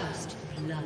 First blood.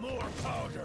More powder!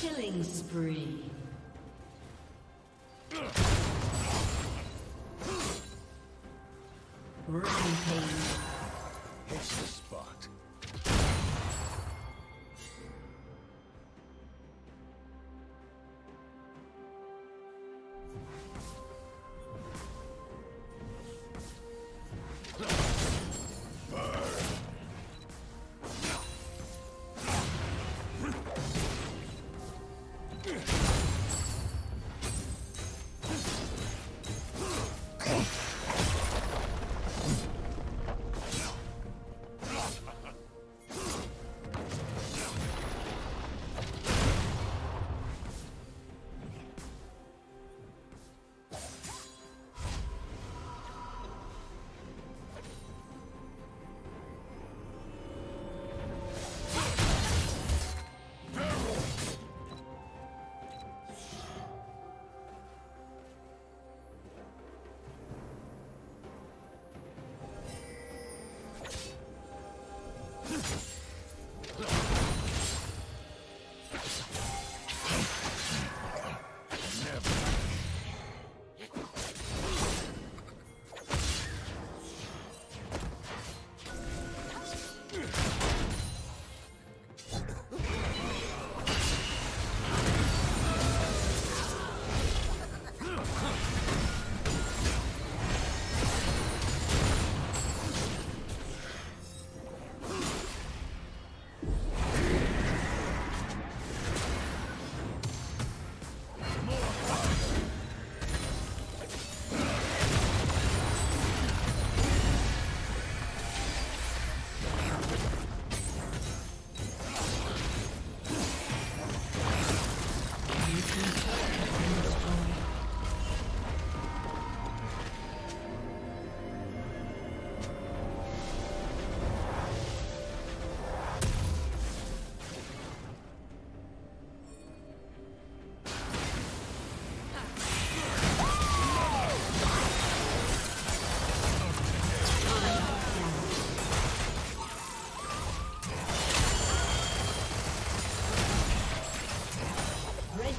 Killing spree. Rampage. Hits the spot.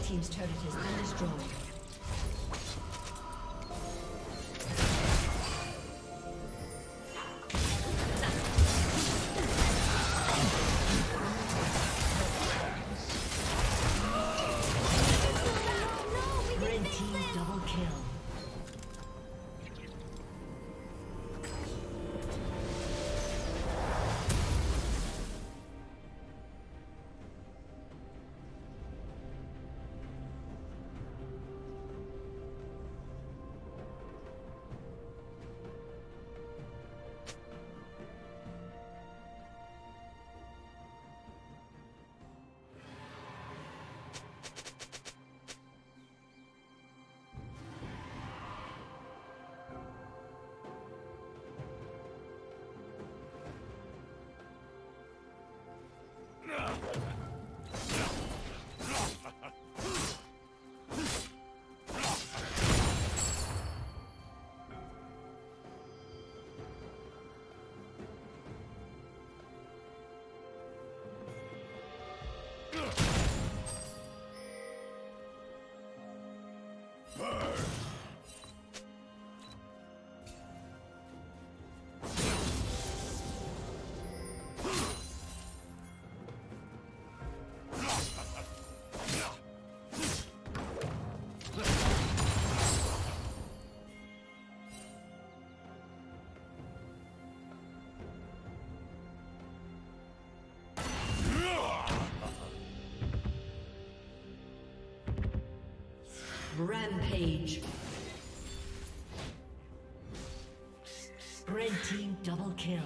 Team's turret has been destroyed. Rampage. Red team double kill.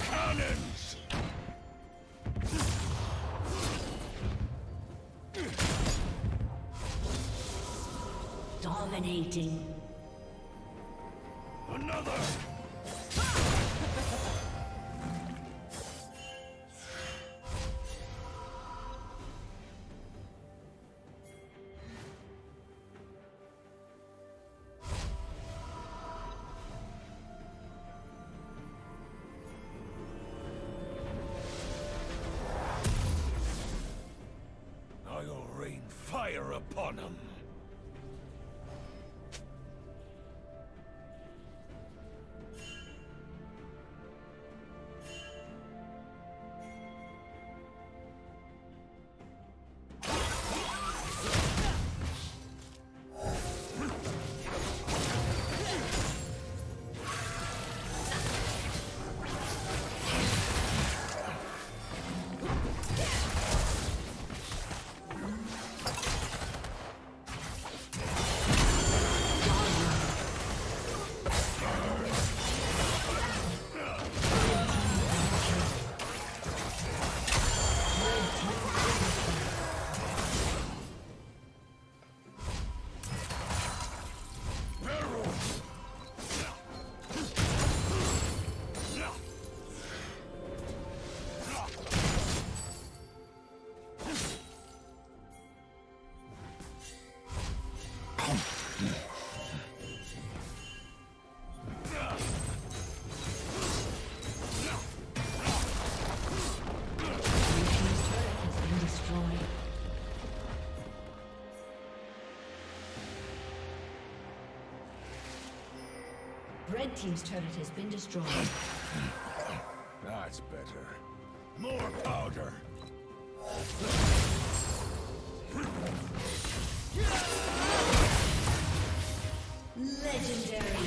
Cannons! Dominating. Another! I'll rain fire upon him. Red Team's turret has been destroyed. That's better. More powder! Legendary!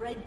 Red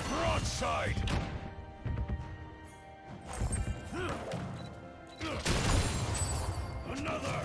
Broadside! Another!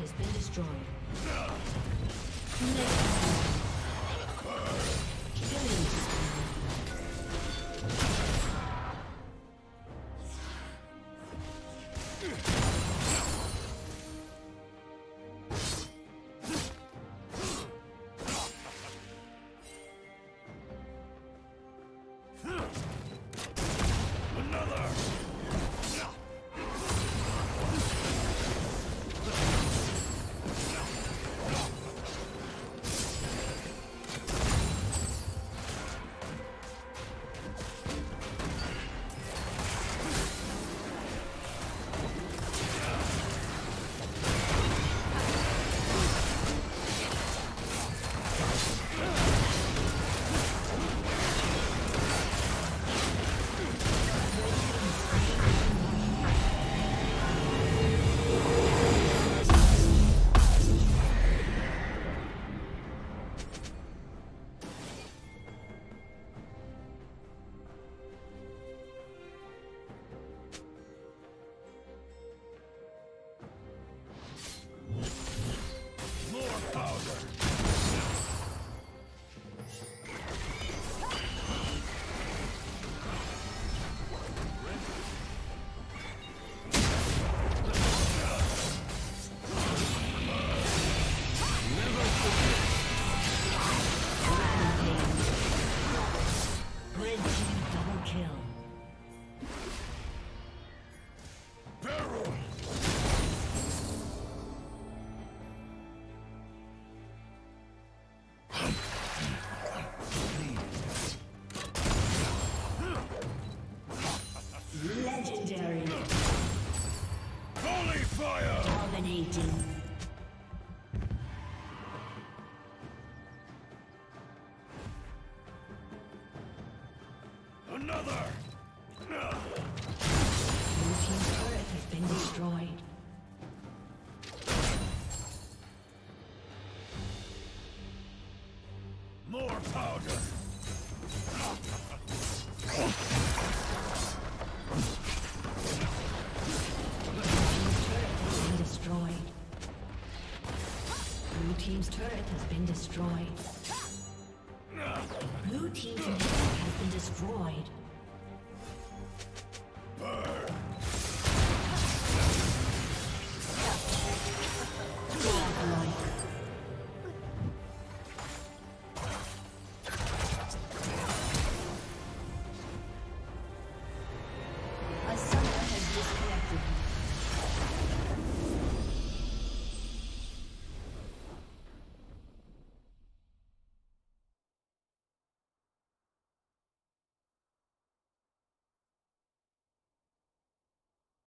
has been destroyed. Another! Your team's turret has been destroyed. More powder! Blue team's turret has been destroyed. Blue team's turret has been destroyed.